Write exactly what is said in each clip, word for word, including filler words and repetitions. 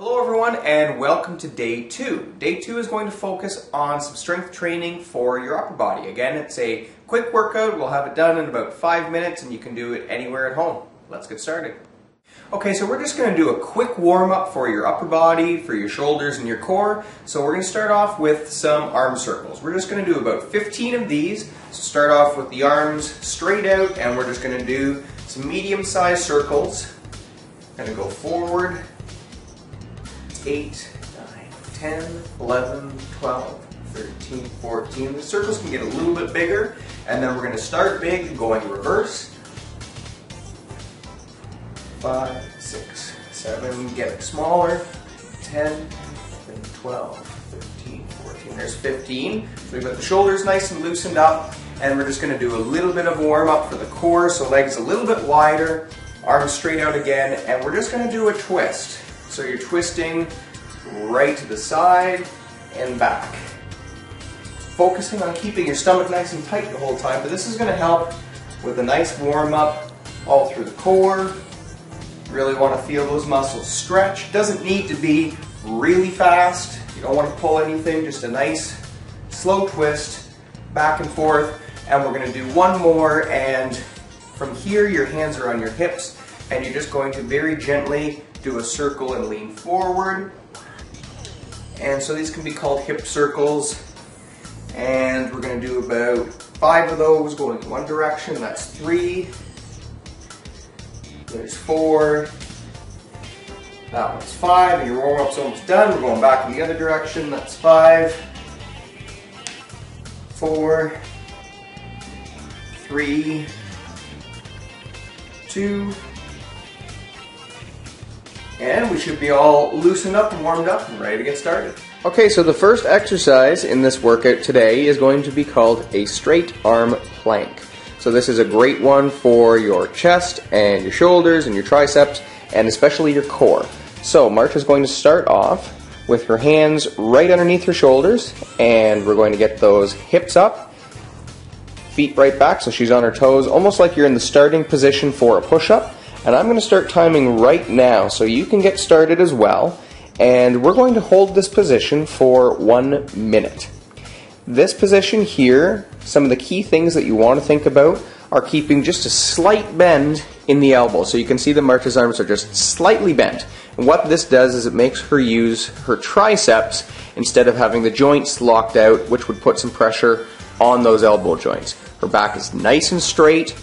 Hello everyone and welcome to day two. Day two is going to focus on some strength training for your upper body. Again, it's a quick workout. We'll have it done in about five minutes and you can do it anywhere at home. Let's get started. Okay, so we're just going to do a quick warm-up for your upper body, for your shoulders and your core. So we're going to start off with some arm circles. We're just going to do about fifteen of these. So start off with the arms straight out and we're just going to do some medium-sized circles. Going to go forward. eight, nine, ten, eleven, twelve, thirteen, fourteen. The circles can get a little bit bigger, and then we're going to start big, going reverse. five, six, seven, get it smaller. ten, eleven, twelve, thirteen, fourteen. There's fifteen. So we've got the shoulders nice and loosened up, and we're just going to do a little bit of warm up for the core, so legs a little bit wider, arms straight out again, and we're just going to do a twist. So you're twisting right to the side and back. Focusing on keeping your stomach nice and tight the whole time, but this is going to help with a nice warm up all through the core. Really want to feel those muscles stretch. Doesn't need to be really fast. You don't want to pull anything, just a nice slow twist back and forth. And we're going to do one more, and from here your hands are on your hips and you're just going to very gently do a circle and lean forward. And so these can be called hip circles. And we're going to do about five of those going in one direction. That's three. There's four. That one's five. And your warm up's almost done. We're going back in the other direction. That's five. Four. Three. Two. And we should be all loosened up and warmed up and ready to get started. Okay, so the first exercise in this workout today is going to be called a straight arm plank. So this is a great one for your chest and your shoulders and your triceps and especially your core. So Marcia's going to start off with her hands right underneath her shoulders, and we're going to get those hips up, feet right back, so she's on her toes, almost like you're in the starting position for a push-up. And I'm going to start timing right now, so you can get started as well. And we're going to hold this position for one minute. This position here, some of the key things that you want to think about are keeping just a slight bend in the elbow. So you can see that Marcia's arms are just slightly bent. And what this does is it makes her use her triceps instead of having the joints locked out, which would put some pressure on those elbow joints. Her back is nice and straight.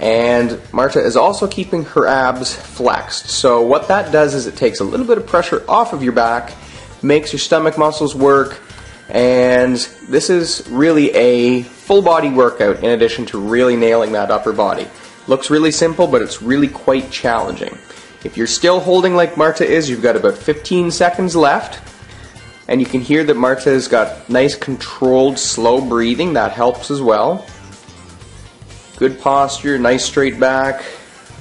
And Marcia is also keeping her abs flexed. So what that does is it takes a little bit of pressure off of your back, makes your stomach muscles work, and this is really a full body workout in addition to really nailing that upper body. Looks really simple, but it's really quite challenging. If you're still holding like Marcia is, you've got about fifteen seconds left, and you can hear that Marcia's got nice controlled slow breathing. That helps as well. Good posture, nice straight back,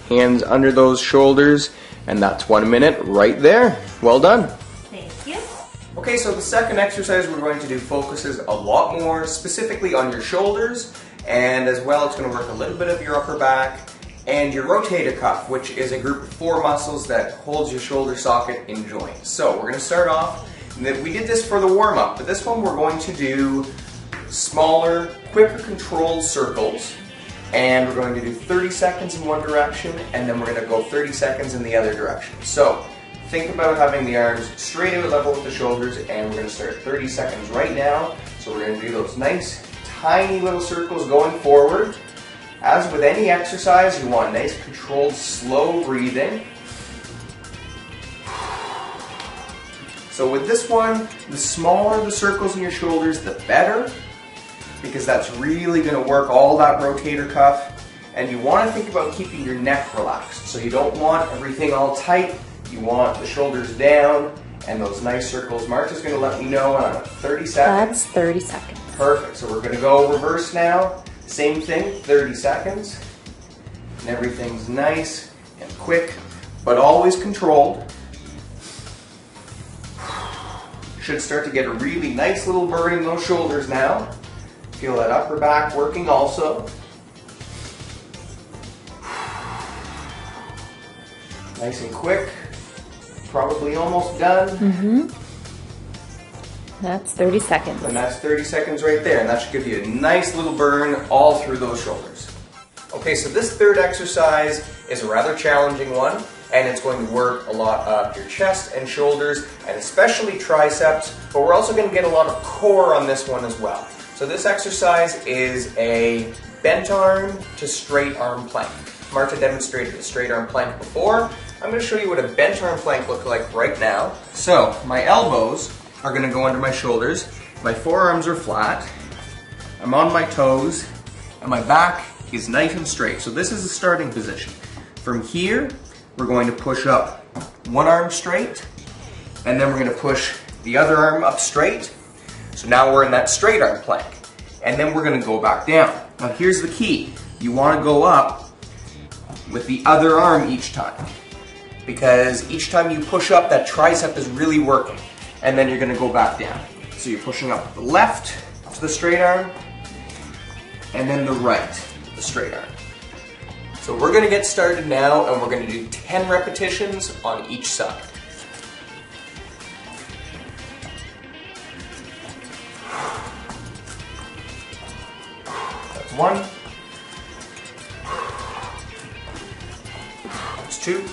hands under those shoulders, and that's one minute right there. Well done. Thank you. Okay, so the second exercise we're going to do focuses a lot more specifically on your shoulders, and as well it's going to work a little bit of your upper back and your rotator cuff, which is a group of four muscles that holds your shoulder socket in joint. So we're going to start off, and we did this for the warm-up, but this one we're going to do smaller, quicker controlled circles. And we're going to do thirty seconds in one direction, and then we're going to go thirty seconds in the other direction. So think about having the arms straight out level with the shoulders, and we're going to start thirty seconds right now. So we're going to do those nice tiny little circles going forward. As with any exercise, you want nice controlled slow breathing. So with this one, the smaller the circles in your shoulders, the better, because that's really going to work all that rotator cuff. And you want to think about keeping your neck relaxed. So you don't want everything all tight. You want the shoulders down and those nice circles. Marcia's going to let me know on thirty seconds. That's thirty seconds. Perfect. So we're going to go reverse now. Same thing, thirty seconds. And everything's nice and quick, but always controlled. Should start to get a really nice little burn in those shoulders now. Feel that upper back working also. Nice and quick. probably almost done. Mm-hmm. That's thirty seconds. And that's thirty seconds right there, and that should give you a nice little burn all through those shoulders. Okay, so this third exercise is a rather challenging one, and it's going to work a lot up your chest and shoulders, and especially triceps, but we're also going to get a lot of core on this one as well. So this exercise is a bent arm to straight arm plank. Marta demonstrated a straight arm plank before. I'm going to show you what a bent arm plank looks like right now. So my elbows are going to go under my shoulders, my forearms are flat, I'm on my toes, and my back is nice and straight. So this is the starting position. From here, we're going to push up one arm straight, and then we're going to push the other arm up straight. So now we're in that straight arm plank, and then we're going to go back down. Now here's the key. You want to go up with the other arm each time, because each time you push up, that tricep is really working, and then you're going to go back down. So you're pushing up with the left to the straight arm, and then the right to the straight arm. So we're going to get started now, and we're going to do ten repetitions on each side. That's one. That's two.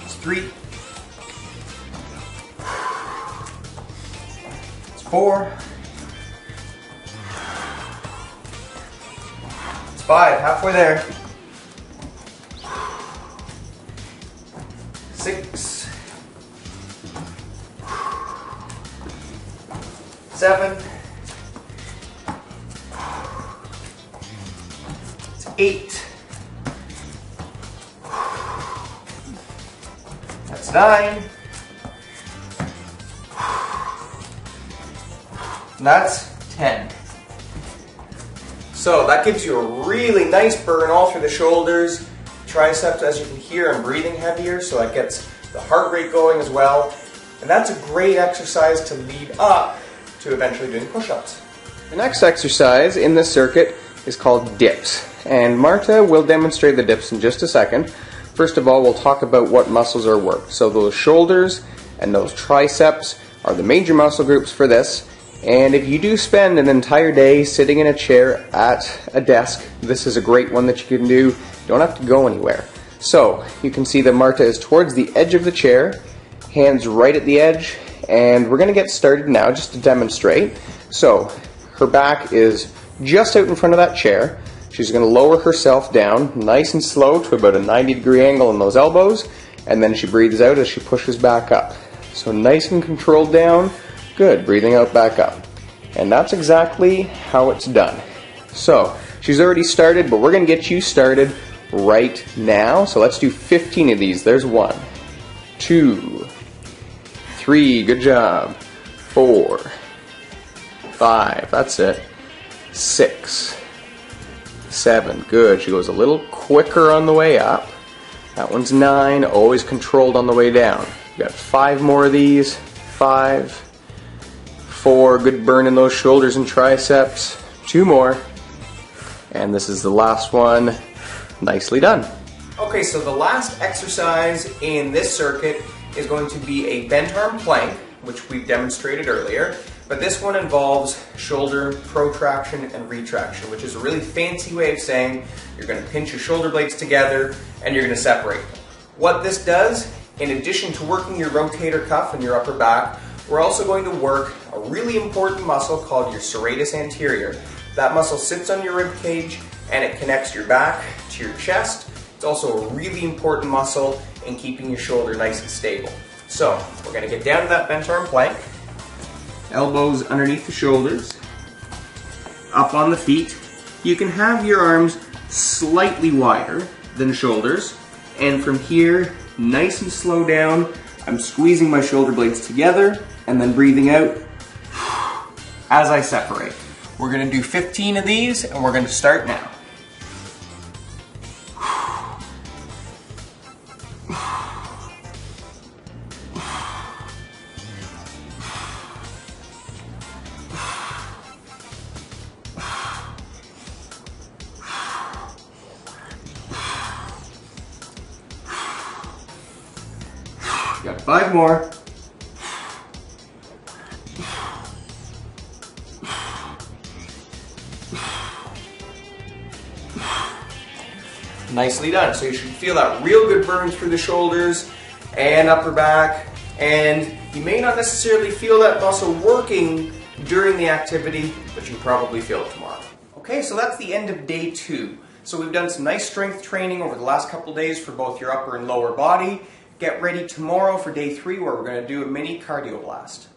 That's three. That's four. Five, halfway there. Six. Seven. That's eight. That's nine. And that's ten. So that gives you a really nice burn all through the shoulders, triceps, as you can hear, I'm breathing heavier, so that gets the heart rate going as well. And that's a great exercise to lead up to eventually doing push-ups. The next exercise in this circuit is called dips. And Marta will demonstrate the dips in just a second. First of all, we'll talk about what muscles are worked. So those shoulders and those triceps are the major muscle groups for this. And if you do spend an entire day sitting in a chair at a desk, this is a great one that you can do. You don't have to go anywhere. So you can see that Marta is towards the edge of the chair, hands right at the edge, and we're going to get started now just to demonstrate. So her back is just out in front of that chair. She's going to lower herself down nice and slow to about a ninety degree angle in those elbows, and then she breathes out as she pushes back up. So nice and controlled down. Good, breathing out, back up. And that's exactly how it's done. So, she's already started, but we're going to get you started right now. So let's do fifteen of these. There's one, two, three, good job, four, five, that's it, six, seven, good. She goes a little quicker on the way up. That one's nine, always controlled on the way down. We've got five more of these, five, four, good burn in those shoulders and triceps. Two more. And this is the last one. Nicely done. Okay, so the last exercise in this circuit is going to be a bent arm plank, which we demonstrated earlier. But this one involves shoulder protraction and retraction, which is a really fancy way of saying you're going to pinch your shoulder blades together and you're going to separate them. What this does, in addition to working your rotator cuff and your upper back, we're also going to work a really important muscle called your serratus anterior. That muscle sits on your rib cage and it connects your back to your chest. It's also a really important muscle in keeping your shoulder nice and stable. So we're going to get down to that bent arm plank. Elbows underneath the shoulders, up on the feet. You can have your arms slightly wider than shoulders, and from here, nice and slow down, I'm squeezing my shoulder blades together and then breathing out as I separate. We're going to do fifteen of these, and we're going to start now. Got five more. Nicely done. So you should feel that real good burn through the shoulders and upper back. And you may not necessarily feel that muscle working during the activity, but you probably feel it tomorrow. Okay, so that's the end of day two. So we've done some nice strength training over the last couple days for both your upper and lower body. Get ready tomorrow for day three, where we're going to do a mini cardio blast.